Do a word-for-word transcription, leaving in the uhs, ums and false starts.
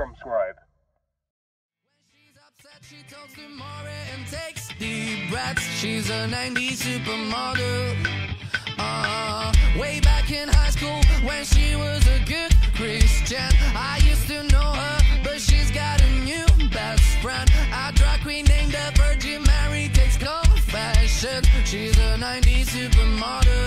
from, Scribe? She's upset, she talks to Maury and takes deep breaths. She's a nineties supermodel. Uh, way back in high school when she was a good Christian, I used to know her, but she's got a new best friend. A drag queen named the Virgin Mary takes confessions. She's a nineties supermodel.